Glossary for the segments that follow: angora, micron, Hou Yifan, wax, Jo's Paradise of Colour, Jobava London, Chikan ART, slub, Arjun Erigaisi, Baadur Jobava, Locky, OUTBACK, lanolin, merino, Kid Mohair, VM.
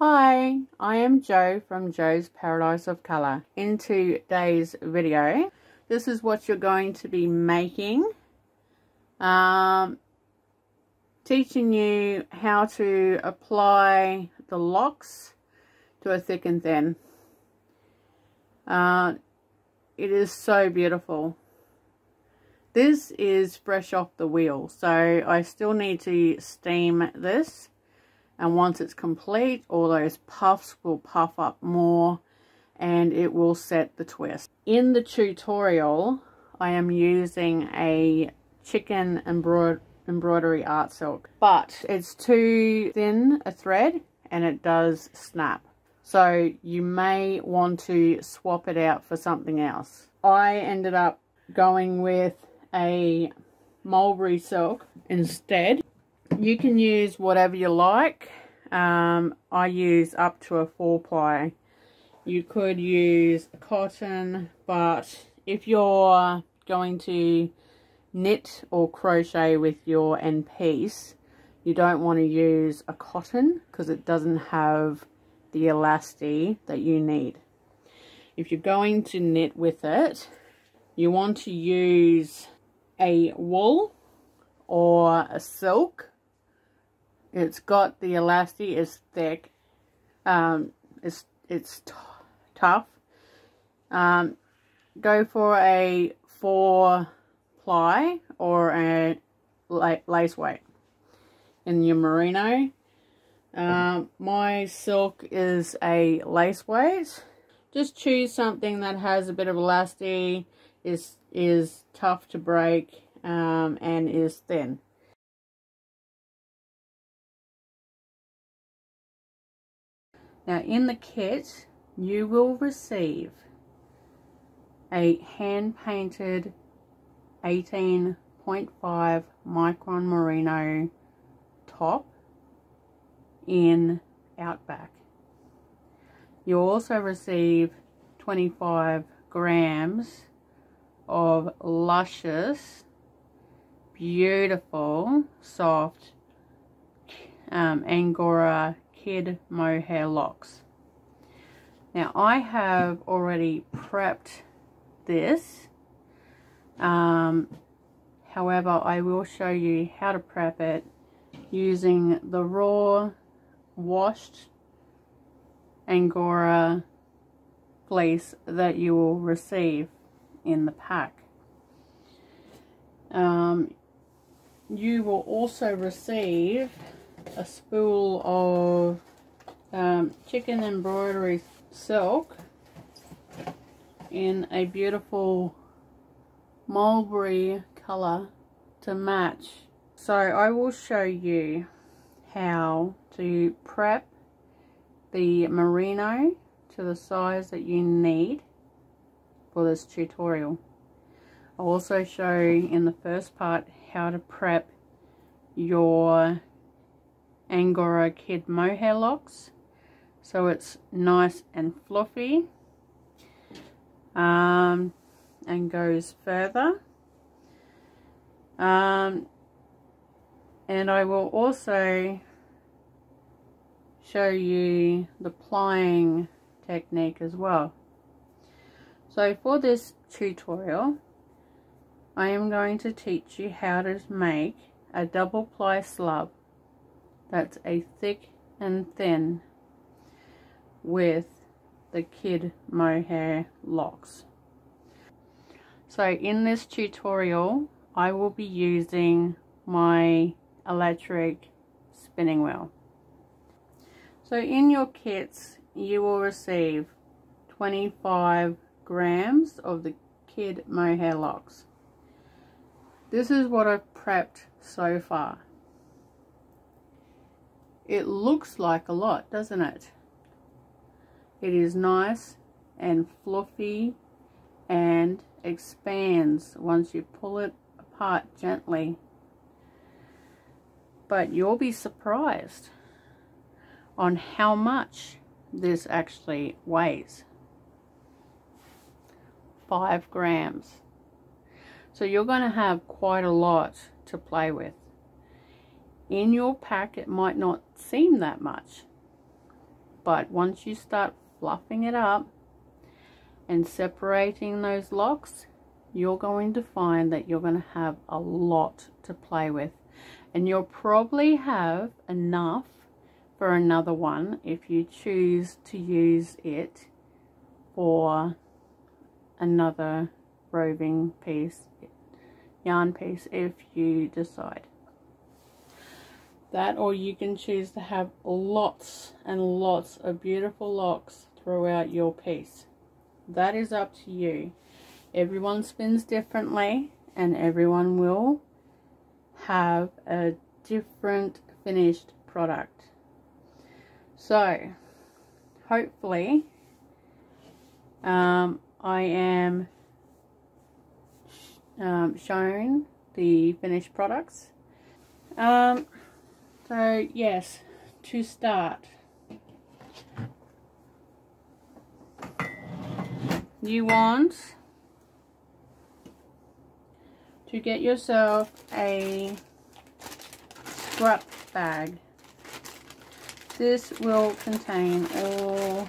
Hi, I am Jo from Jo's Paradise of Colour. In today's video, this is what you're going to be making. Teaching you how to apply the locks to a thick and thin. It is so beautiful. This is fresh off the wheel, so I still need to steam this. And once it's complete, all those puffs will puff up more and it will set the twist. In the tutorial, I am using a Chikan embroidery art silk, but it's too thin a thread and it does snap. So you may want to swap it out for something else. I ended up going with a mulberry silk instead. You can use whatever you like. I use up to a 4-ply. You could use cotton, but if you're going to knit or crochet with your end piece, you don't want to use a cotton because it doesn't have the elasty that you need. If you're going to knit with it, you want to use a wool or a silk. It's got the elasty, it's thick, it's tough. Go for a 4-ply or a lace weight in your merino. My silk is a lace weight. Just choose something that has a bit of elasty, is tough to break, and is thin. Now in the kit, you will receive a hand-painted 18.5 micron merino top in Outback. You'll also receive 25 grams of luscious, beautiful, soft angora Kid Mohair locks. Now I have already prepped this, however I will show you how to prep it using the raw washed angora fleece that you will receive in the pack. You will also receive a spool of Chikan embroidery silk in a beautiful mulberry colour to match. So I will show you how to prep the merino to the size that you need for this tutorial. I'll also show in the first part how to prep your angora Kid Mohair locks so it's nice and fluffy and goes further, and I will also show you the plying technique as well. So for this tutorial I am going to teach you how to make a double-ply slub that's a thick and thin with the Kid Mohair locks. So in this tutorial I will be using my electric spinning wheel. So in your kits you will receive 25 grams of the Kid Mohair locks. This is what I've prepped so far. It looks like a lot, doesn't it? It is nice and fluffy and expands once you pull it apart gently. But you'll be surprised on how much this actually weighs. 5 grams. So you're going to have quite a lot to play with. In your pack it might not seem that much, but once you start fluffing it up and separating those locks, you're going to find that you're going to have a lot to play with, and you'll probably have enough for another one if you choose to use it for another roving piece, yarn piece, if you decide that. Or you can choose to have lots and lots of beautiful locks throughout your piece. That is up to you. Everyone spins differently and everyone will have a different finished product. So hopefully I am shown the finished products. So yes, to start, you want to get yourself a scrap bag. This will contain all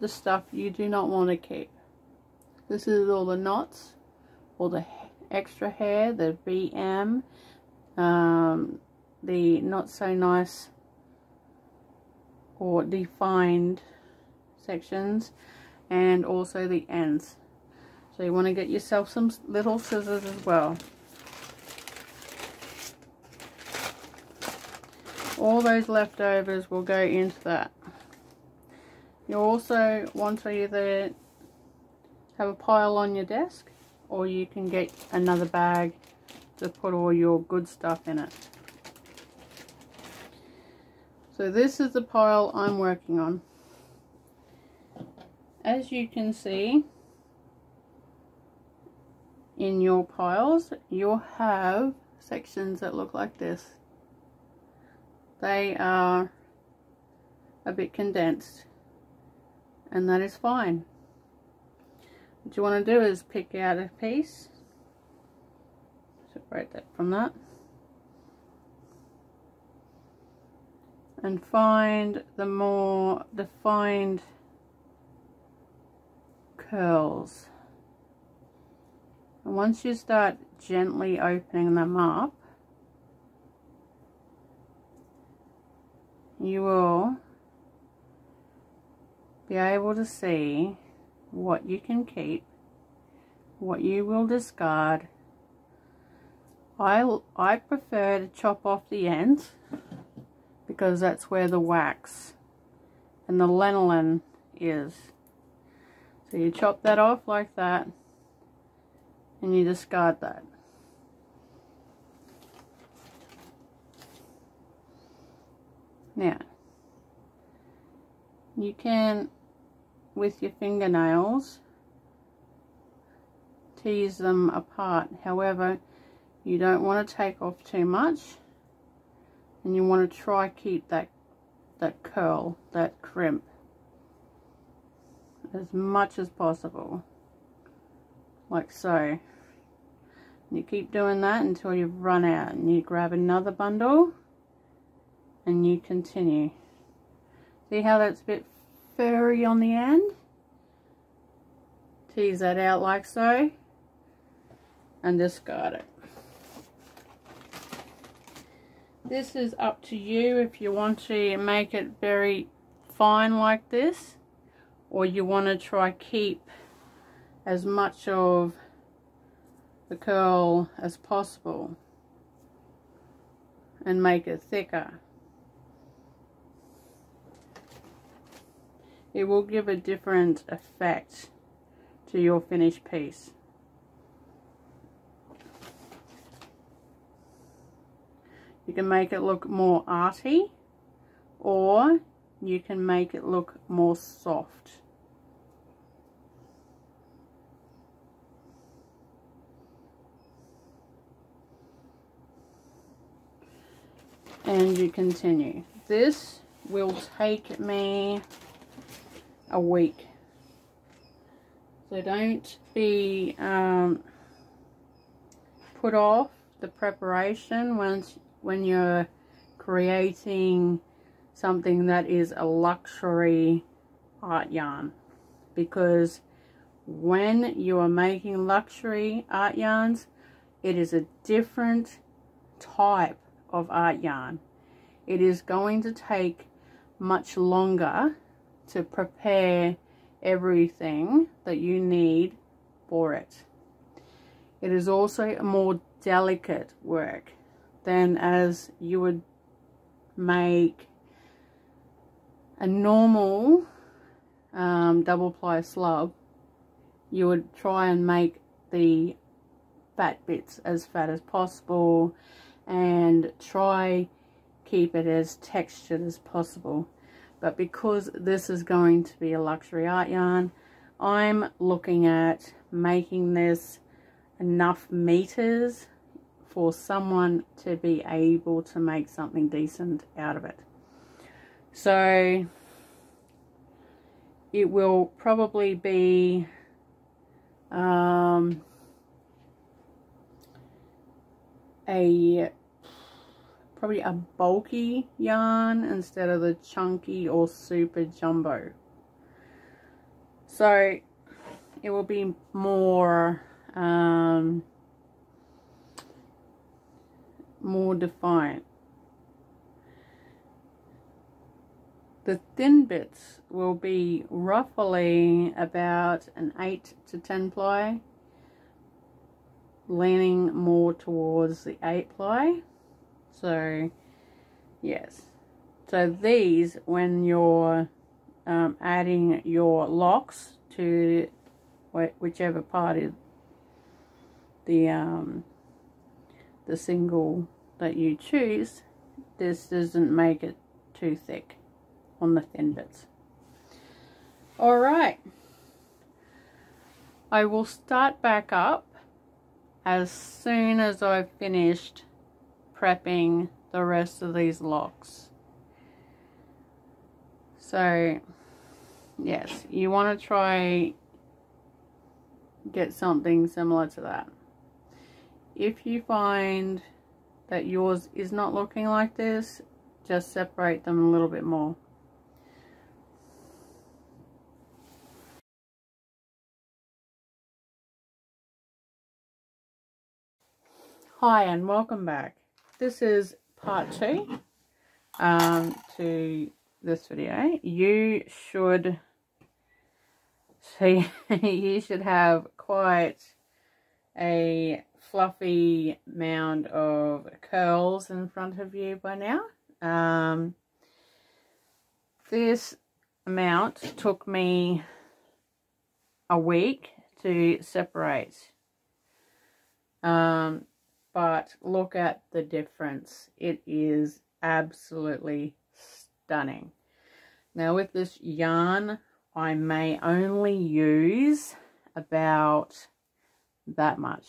the stuff you do not want to keep. This is all the knots, all the extra hair, the VM, the not so nice or defined sections, and also the ends. So you want to get yourself some little scissors as well. All those leftovers will go into that. You also want to either have a pile on your desk, or you can get another bag to put all your good stuff in it. So this is the pile I'm working on. As you can see in your piles, you'll have sections that look like this. They are a bit condensed, and that is fine. What you want to do is pick out a piece, separate that from that, and find the more defined curls. And once you start gently opening them up, you will be able to see what you can keep, what you will discard. I prefer to chop off the ends, because that's where the wax and the lanolin is. So you chop that off like that, and you discard that. Now, you can, with your fingernails, tease them apart. However, you don't want to take off too much, and you want to try keep that curl, that crimp, as much as possible, like so. And you keep doing that until you've run out, and you grab another bundle, and you continue. See how that's a bit furry on the end? Tease that out like so, and discard it. This is up to you if you want to make it very fine like this, or you want to try keep as much of the curl as possible and make it thicker. It will give a different effect to your finished piece. You can make it look more arty, or you can make it look more soft. And you continue. This will take me a week. So don't be put off the preparation when you're creating something that is a luxury art yarn, because when you are making luxury art yarns, it is a different type of art yarn. It is going to take much longer to prepare everything that you need for it. It is also a more delicate work than as you would make a normal double ply slub. You would try and make the fat bits as fat as possible and try keep it as textured as possible. But because this is going to be a luxury art yarn, I'm looking at making this enough meters for someone to be able to make something decent out of it. So it will probably be probably a bulky yarn instead of the chunky or super jumbo. So it will be more more defined. The thin bits will be roughly about an 8 to 10 ply, leaning more towards the 8 ply. So yes, so these, when you're adding your locks to whichever part is the single that you choose, this doesn't make it too thick on the thin bits. All right, I will start back up as soon as I've finished prepping the rest of these locks. So yes, you want to try get something similar to that. If you find that yours is not looking like this, just separate them a little bit more. Hi and welcome back. This is part 2 to this video. You should see, you should have quite a fluffy mound of curls in front of you by now. This amount took me a week to separate. But look at the difference. It is absolutely stunning. Now with this yarn, I may only use about that much.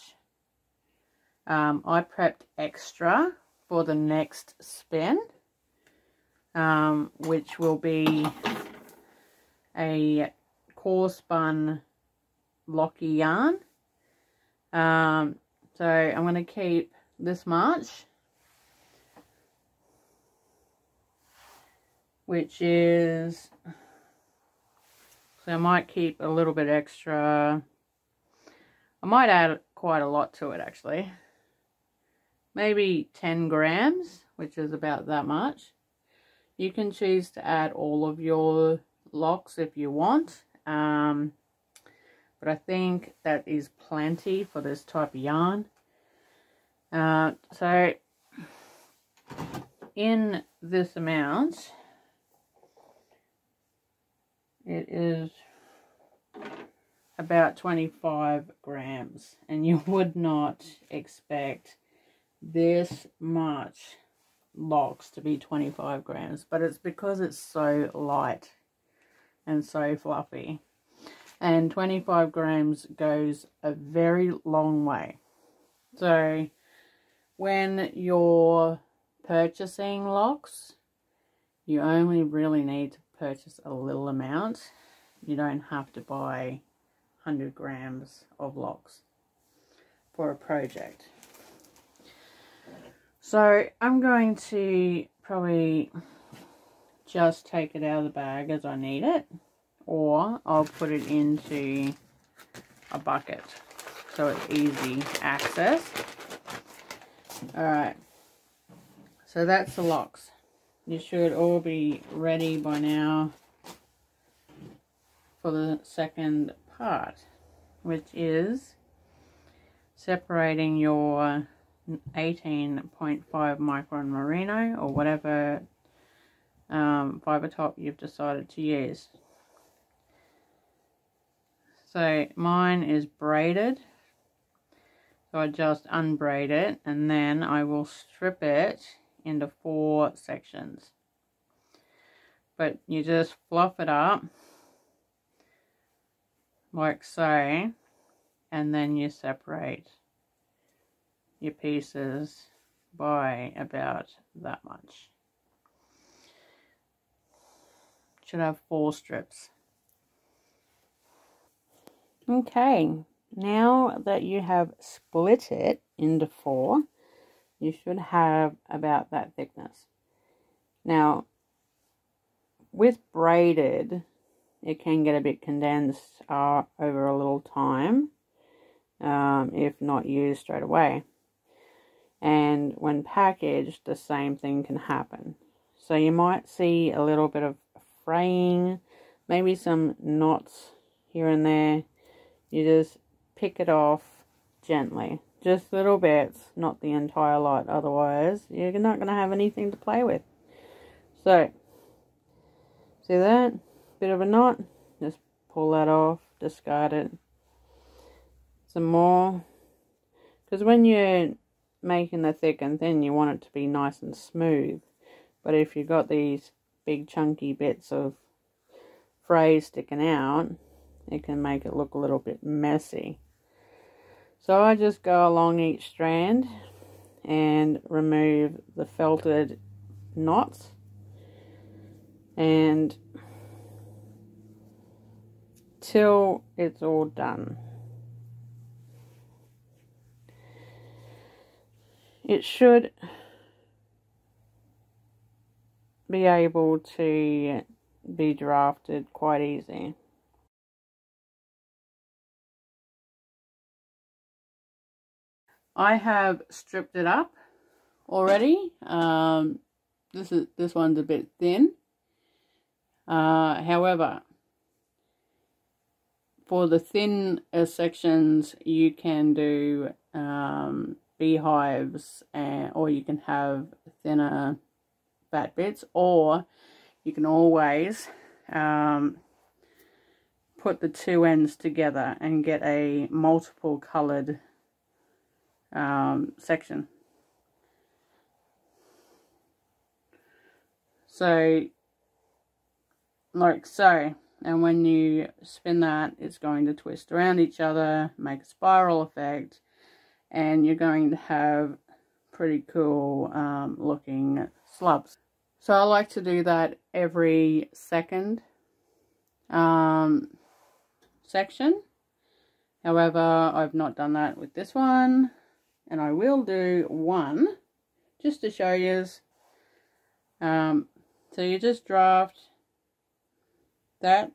I prepped extra for the next spin, which will be a core spun locky yarn. So I'm going to keep this much, which is, so I might keep a little bit extra. I might add quite a lot to it actually, maybe 10 grams, which is about that much. You can choose to add all of your locks if you want. But I think that is plenty for this type of yarn. So in this amount, it is about 25 grams. And you would not expect this much locks to be 25 grams. But it's because it's so light and so fluffy. And 25 grams goes a very long way. So when you're purchasing locks, you only really need to purchase a little amount. You don't have to buy 100 grams of locks for a project. So I'm going to probably just take it out of the bag as I need it, or I'll put it into a bucket so it's easy access. Alright, so that's the locks. You should all be ready by now for the second part, which is separating your 18.5 micron merino or whatever fiber top you've decided to use. So mine is braided, so I just unbraid it and then I will strip it into 4 sections. But you just fluff it up like so, and then you separate your pieces by about that much. Should have 4 strips. Okay, now that you have split it into 4, you should have about that thickness. Now, with braided, it can get a bit condensed over a little time, if not used straight away. And when packaged, the same thing can happen. So you might see a little bit of fraying, maybe some knots here and there. You just pick it off gently, just little bits, not the entire lot, otherwise you're not going to have anything to play with. So see that bit of a knot, just pull that off, discard it. Some more, because when you're making the thick and thin you want it to be nice and smooth, but if you've got these big chunky bits of fray sticking out, it can make it look a little bit messy. So I just go along each strand and remove the felted knots, and till it's all done. It should be able to be drafted quite easy. I have stripped it up already. This one's a bit thin. However, for the thin sections, you can do beehives, or you can have thinner fat bits, or you can always put the 2 ends together and get a multiple coloured section. So like so, and when you spin that, it's going to twist around each other, make a spiral effect, and you're going to have pretty cool looking slubs. So I like to do that every second section. However, I've not done that with this one. And I will do one just to show you. So you just draft that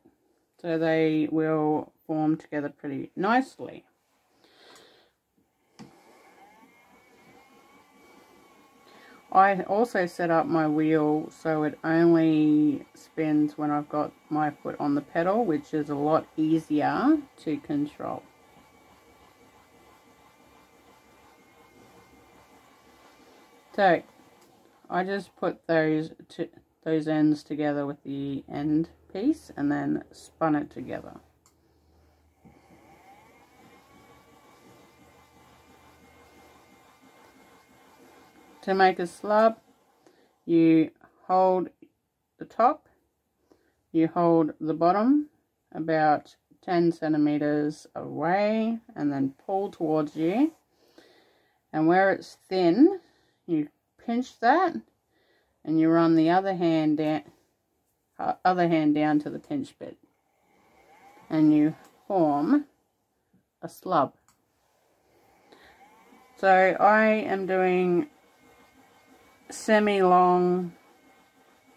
so they will form together pretty nicely. I also set up my wheel so it only spins when I've got my foot on the pedal, which is a lot easier to control. So I just put those ends together with the end piece and then spun it together. To make a slub, you hold the top, you hold the bottom about 10 centimeters away and then pull towards you, and where it's thin you pinch that and you run the other hand down to the pinch bit, and you form a slub. So I am doing semi-long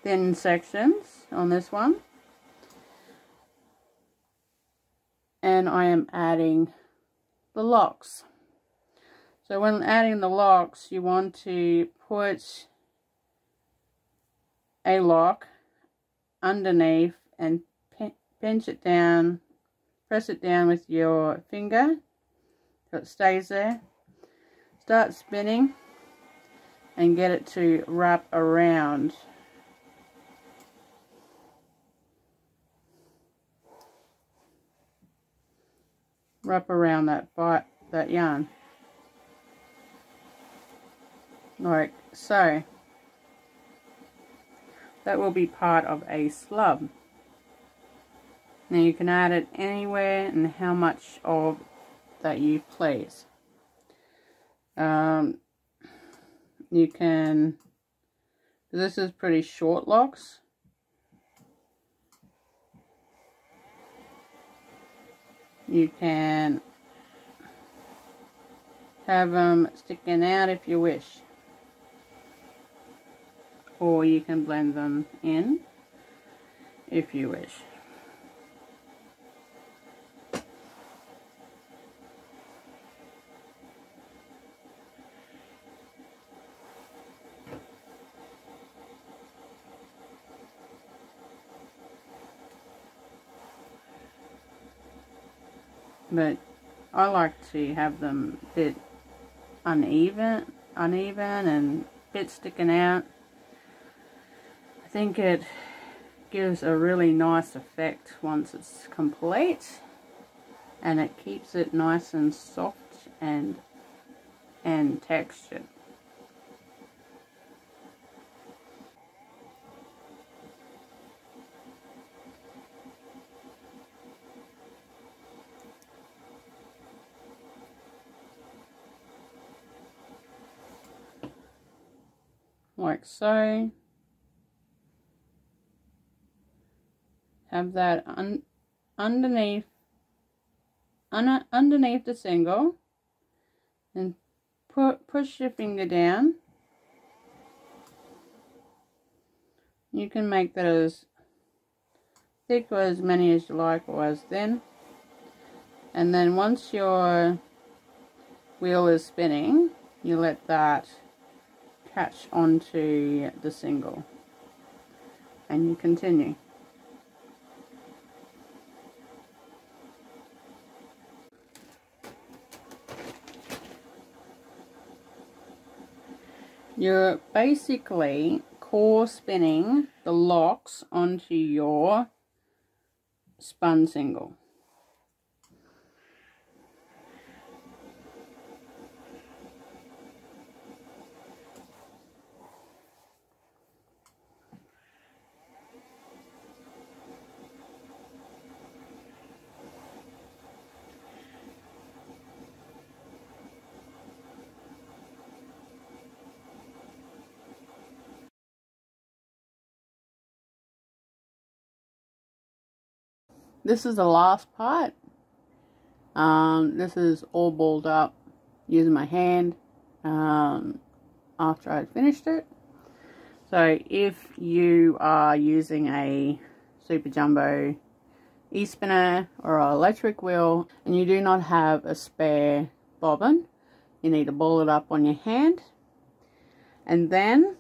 thin sections on this one. And I am adding the locks. So when adding the locks, you want to put a lock underneath and pinch it down, press it down with your finger so it stays there. Start spinning and get it to wrap around. Wrap around that yarn. Like so. That will be part of a slub. Now you can add it anywhere and how much of that you please. You can, this is pretty short locks. You can have them sticking out if you wish. Or you can blend them in if you wish. But I like to have them a bit uneven and a bit sticking out. I think it gives a really nice effect once it's complete, and it keeps it nice and soft and textured. Like so. Have that underneath the single, and push your finger down. You can make that as thick or as many as you like or as thin. And then once your wheel is spinning, you let that catch onto the single and you continue. You're basically core spinning the locks onto your spun single. This is the last part. This is all balled up using my hand after I'd finished it. So if you are using a super jumbo e-spinner or an electric wheel and you do not have a spare bobbin, you need to ball it up on your hand and then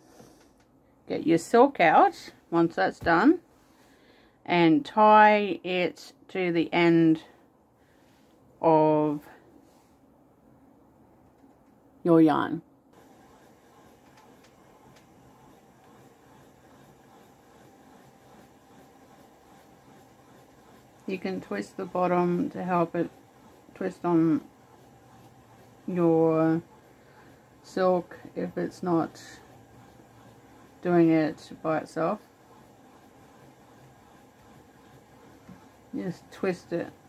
get your silk out once that's done. And tie it to the end of your yarn. You can twist the bottom to help it twist on your silk if it's not doing it by itself. Just twist it